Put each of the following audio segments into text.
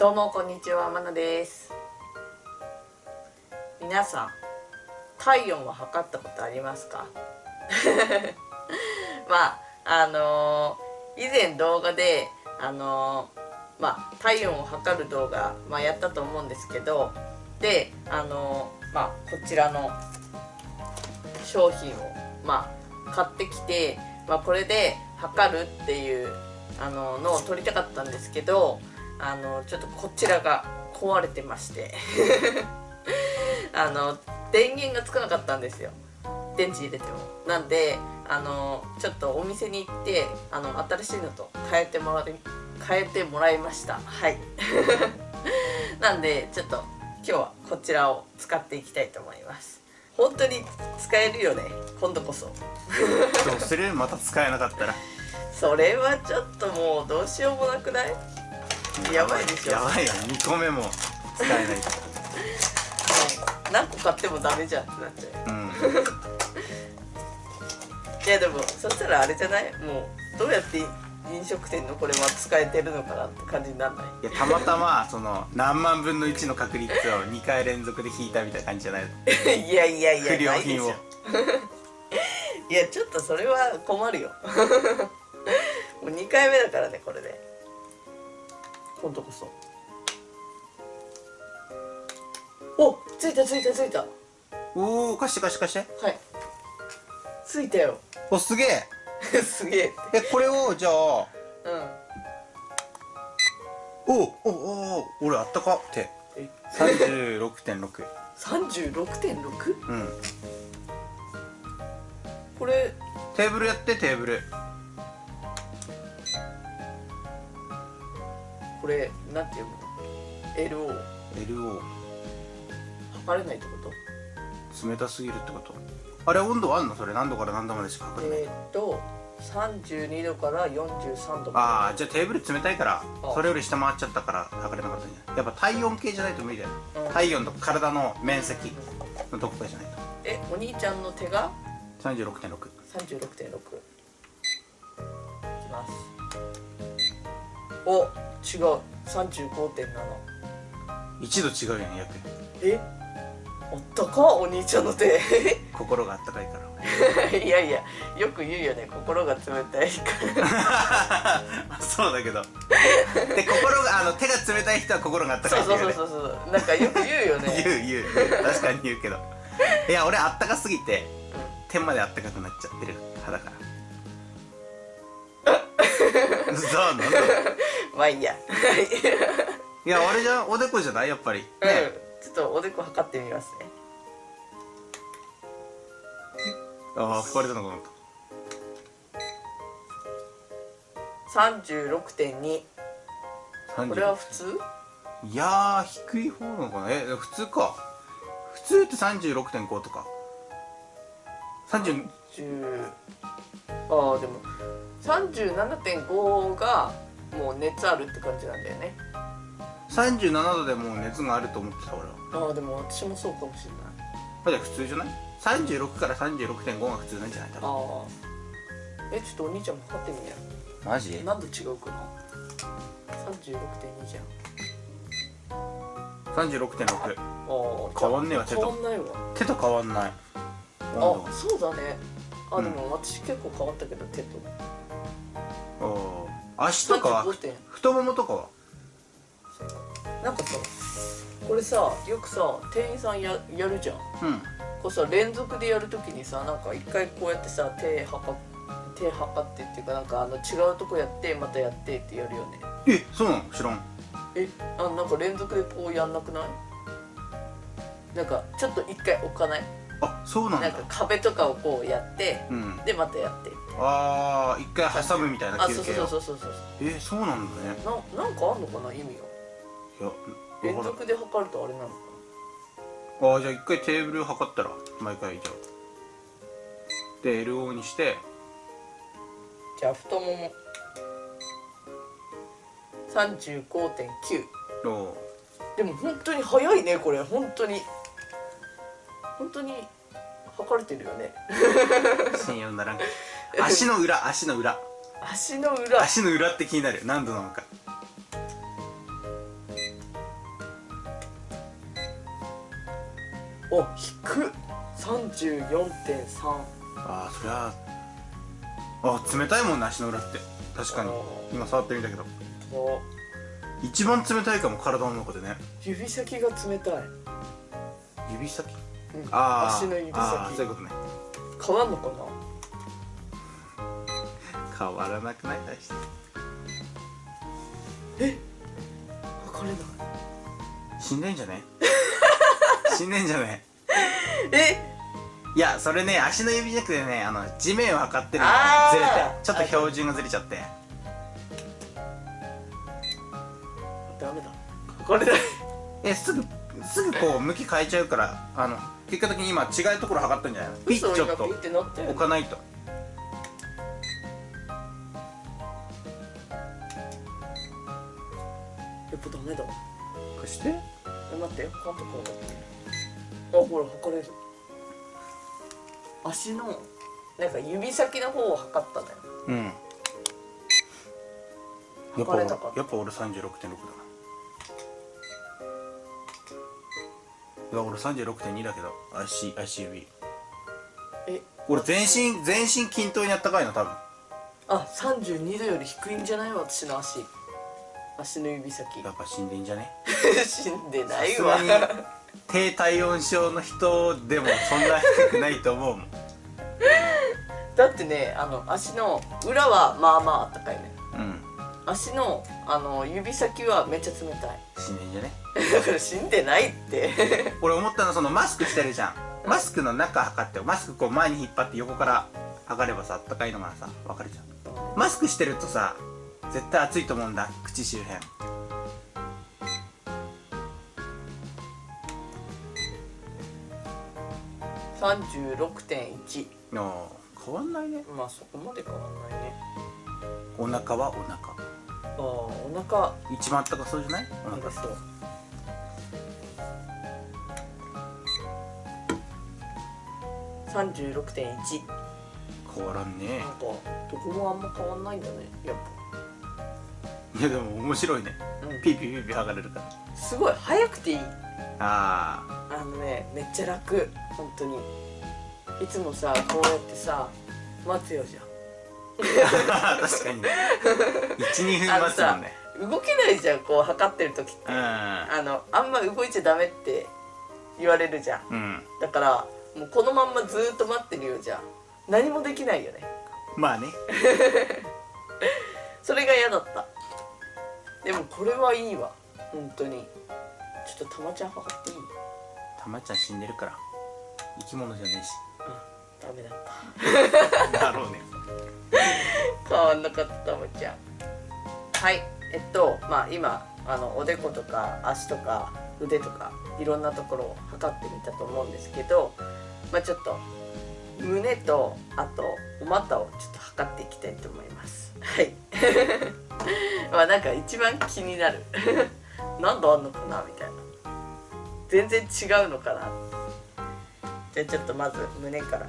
どうもこんにちは、まなです。皆さん、体温は測ったことありますか？以前動画で体温を測る動画、やったと思うんですけど、でこちらの商品を買ってきて、これで測るっていうのを撮りたかったんですけど、ちょっとこちらが壊れてまして電源がつかなかったんですよ、電池入れても。なんでちょっとお店に行って新しいのと変えてもらいました。はいなんでちょっと今日はこちらを使っていきたいと思います。本当に使えるよね、今度こそどうする？また使えなかったらそれはちょっともうどうしようもなくない？やばいでしょ。やばいよ、2個目も使えないから何個買ってもダメじゃんってなっちゃう、いやでもそしたらあれじゃない、もうどうやって飲食店のこれは使えてるのかなって感じにならない？いや、たまたまその何万分の1の確率を2回連続で引いたみたいな感じじゃないの？いやいやいや、不良品をいやちょっとそれは困るよもう2回目だからね、これで。今度こそ。お、ついたついたついた。おお、貸して貸して貸して。はい。ついたよ。お、すげえ。すげえ。え、これをじゃあ。うん。おおおお、俺あったかって。36.6。36.6？うん。これ。テーブルやって、テーブル。これなんて読むの？ LO 測れないってこと？冷たすぎるってこと？あれ温度あんの？それ何度から何度までしか測れない？32度から43度。ああ、じゃあテーブル冷たいからそれより下回っちゃったから測れなかったんじゃない？やっぱ体温計じゃないと無理だよ、体温と体の面積のどこかじゃないと。え、お兄ちゃんの手が 36.6 36.6 いきます。お、違う、35.7。1度違うやん、約。え、あったか、お兄ちゃんの手心があったかいからいやいや、よく言うよね、心が冷たいからそうだけどで、心が手が冷たい人は心があったかいっていうね。そうそうそうそう、なんかよく言うよね言う確かに言うけど、いや俺あったかすぎて手まであったかくなっちゃってる肌から。そうなんだまあいいやいや、あれじゃん、おでこじゃない、やっぱり。うん、ちょっとおでこ測ってみますね。ああ、測れたのかな。36.2。これは普通？いやー、低い方なのかな。え、普通か。普通って36.5とか。ああ、でも 37.5 がもう熱あるって感じなんだよね。37度でもう熱があると思ってた俺は。ああ、でも私もそうかもしれない。じゃあ普通じゃない？ 36 から 36.5 が普通なんじゃないかな。ああ。え、ちょっとお兄ちゃんも測ってみよう。マジ？何度違うかな。36.2 じゃん。36.6。ああ。変わんねえわ、手と。変わんないわ。手と変わんない。あ、そうだね。あ、でも私結構変わったけど、手と。ああ、足とかは、太ももとかはなんかさ、これさ、よくさ、店員さんやるじゃん。こうさ、連続でやるときにさ、なんか一回こうやってさ、手測ってっていうか、なんか違うとこやって、またやってってやるよね。え、そうなの？知らん。え、なんか連続でこうやんなくない？なんかちょっと一回置かない？あ、そうなんだ。なんか壁とかをこうやって、でまたやって。ああ、一回挟むみたいな休憩。そうそう。え、そうなんだね。なんかあんのかな、意味が。いや、連続で測るとあれなのかな。ああ、じゃあ一回テーブル測ったら毎回じゃあ。で LO にして。じゃあ太もも。35.9。おー。でも本当に早いね、これ本当に。測れてるよね。信用ならん。足の裏って気になるよ、何度なのか。お、低っ。34.3。ああ、そりゃあ、あ、冷たいもんな、足の裏って。確かに今触ってみたけど一番冷たいかも、体の中でね。指先が冷たい。指先、ああ、足の指先。そういうことね。変わんのかな。変わらなくない？大して。え、分かれない。死んでんじゃね？死んでんじゃね？え、いや、それね、足の指じゃなくてね、地面を測ってるのがずれて、ちょっと標準がずれちゃって。ダメだ、これだ。え、すぐこう向き変えちゃうから、結果的に今違うところ測ったんじゃないの。ピッ、ちょっと置かないと。やっぱダメだ。貸して。待って、他のところだって。あ、ほら、測れる。足のなんか指先の方を測ったんだよ。うん、測れたか。やっぱ俺 36.6 だな。いや、俺 36.2 だけど、足指。え、俺全身均等にあったかいな、多分。あ、32度より低いんじゃない、私の足の指先。やっぱ死んでんじゃね。死んでないわ。低体温症の人でもそんな低くないと思うもん。だってね、足の裏はまあまああったかいね。うん。足の指先はめっちゃ冷たい。死んでんじゃね。だから死んでないって。俺思ったのは、そのマスクしてるじゃん。マスクの中測って、マスクこう前に引っ張って横から測ればさ、あったかいのがさ、分かるじゃん。マスクしてるとさ、絶対暑いと思うんだ、口周辺。36.1。ああ、変わんないね。まあそこまで変わんないね。お腹はお腹。ああ、お腹。一番あったかそうじゃない？お腹そう。36.1。変わらんね。なんかどこもあんま変わんないんだね、やっぱ。いや、でも面白いね。うん、ピーピーピーピー剥がれるから。すごい早くていい。ああ。めっちゃ楽。本当にいつもさ、こうやってさ待つよじゃん。確かにね。12分待つもんね。動けないじゃん、こう測ってる時って。あんま動いちゃダメって言われるじゃん、うん、だからもうこのまんまずーっと待ってるよじゃん。何もできないよね。まあね。それが嫌だった。でもこれはいいわ、本当に。ちょっとたまちゃん測っていい？たまちゃん死んでるから、生き物じゃねえし。うん、ダメだった。だろうね。変わんなかった、たまちゃん。はい、まあ今おでことか足とか腕とかいろんなところを測ってみたと思うんですけど、まあちょっと胸とあとお股をちょっと測っていきたいと思います。はい。まあなんか一番気になる。何度あんのかなみたいな。全然違うのかな。じゃあちょっとまず胸から。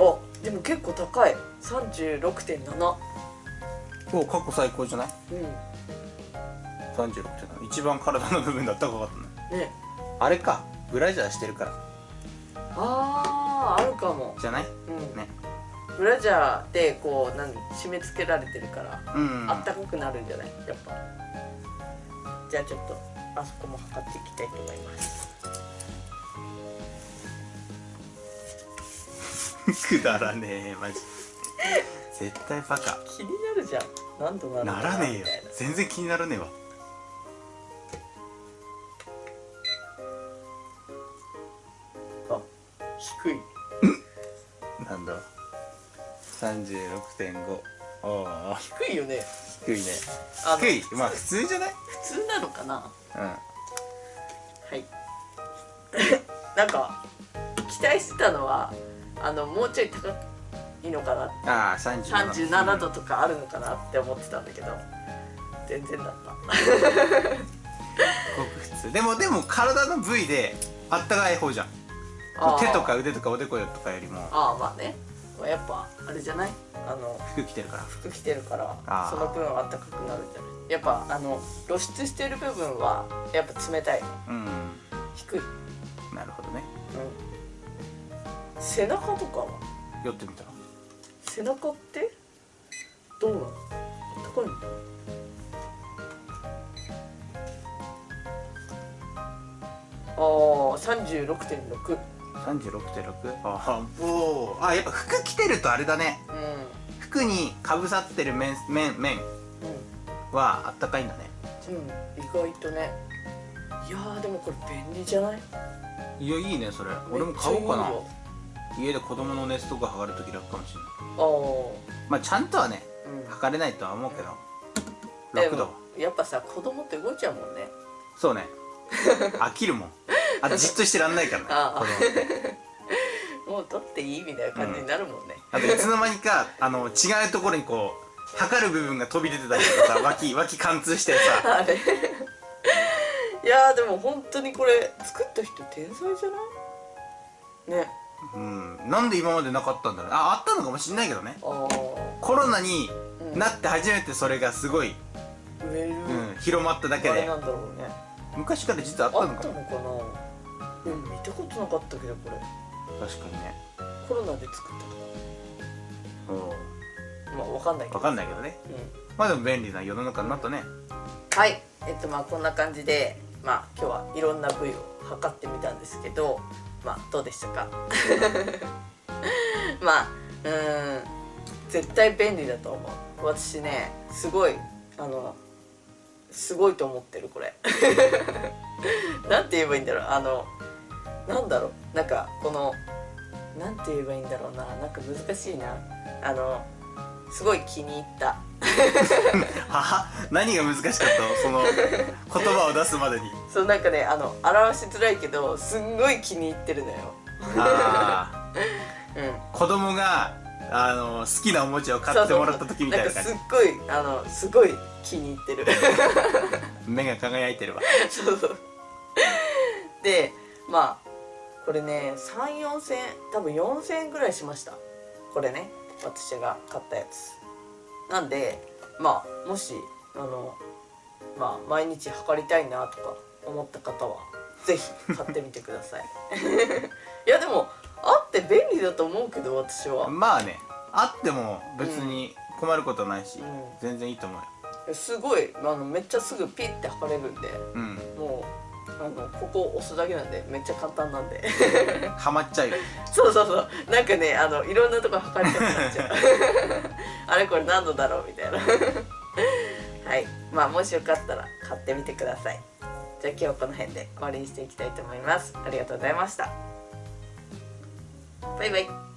あ、でも結構高い。36.7。今日過去最高じゃない？うん。36.7。一番体の部分だったかかったね。ね。あれか、ブラジャーしてるから。ああ、あるかも。じゃない？うん。ね。ブラジャーでこう締め付けられてるから、あったかくなるんじゃない？やっぱ。じゃあちょっとあそこも測っていきたいと思います。くだらねえ、マジ。絶対バカ。気になるじゃん。何度ならねえよ。全然気にならねえわ。あ、低い。なんだ。36.5。ああ、低いよね。低いね。低い。まあ普通じゃない？普通なのかな。うん。はい。なんか期待してたのはもうちょい高いのかな。ああ、37度とかあるのかなって思ってたんだけど、全然だった。ごく普通。でも体の部位であったかい方じゃん。手とか腕とかおでことかよりも。ああ、まあね。はやっぱあれじゃない？服着てるから。服着てるからその分暖かくなるんじゃない？やっぱ露出してる部分はやっぱ冷たいね。うん。低い。なるほどね。うん。背中とかは？やってみたら。背中ってどうなの？高いの？ああ、36.6。36.6。ああ、おお、あ、やっぱ服着てるとあれだね。うん、服にかぶさってる面はあったかいんだね。うん、意外とね。いやー、でもこれ便利じゃない？いや、いいねそれ。俺も買おうかな。家で子供の熱とか測るとき楽かもしれない。ああ。まあちゃんとはね、測れないとは思うけど。楽だわ。やっぱさ、子供って動いちゃうもんね。そうね。飽きるもん。あとじっとしてらんないからね。ああ、もう取っていいみたいな感じになるもんね。あといつの間にか違うところにこう測る部分が飛び出てたりとかさ、脇貫通してさ。あれ。いやー、でも本当にこれ作った人天才じゃない？ね。うん。なんで今までなかったんだろう。あったのかもしれないけどね。コロナになって初めてそれがすごい広まっただけで。なんだろうね。昔から実はあったのかな。うん、見たことなかったけど、これ確かにね、コロナで作ったとか、うん、まあわかんないけどね、うん、まあでも便利な世の中になったね。はい、まあこんな感じで、まあ今日はいろんな部位を測ってみたんですけど、まあどうでしたか？まあ絶対便利だと思う。私ね、すごいすごいと思ってる、これ。なんて言えばいいんだろう、なんだろう、なんかこのなんて言えばいいんだろうな、なんか難しいな、すごい気に入った。は何が難しかったの、その言葉を出すまでに。そうなんかね、表しづらいけど、すんごい気に入ってるのよ。ああ、うん。子供が好きなおもちゃを買ってもらった時みたいな感じ。なんかすっごいすごい気に入ってる。目が輝いてるわ。そうそう。で、まあこれね、3、4千円、多分4000円ぐらいしました、これね、私が買ったやつなんで、まあもしまあ毎日測りたいなとか思った方はぜひ買ってみてください。いやでもあって便利だと思うけど、私はまあね、あっても別に困ることないし、うん、全然いいと思うよ。すごいめっちゃすぐピッて測れるんで、うん、もうここを押すだけなんでめっちゃ簡単なんで。ハマっちゃうよ。そうそうそう、なんかね、いろんなとこ測りたくなっちゃう。あれこれ何度だろうみたいな。はい、まあもしよかったら買ってみてください。じゃあ今日はこの辺で終わりにしていきたいと思います。ありがとうございました。バイバイ。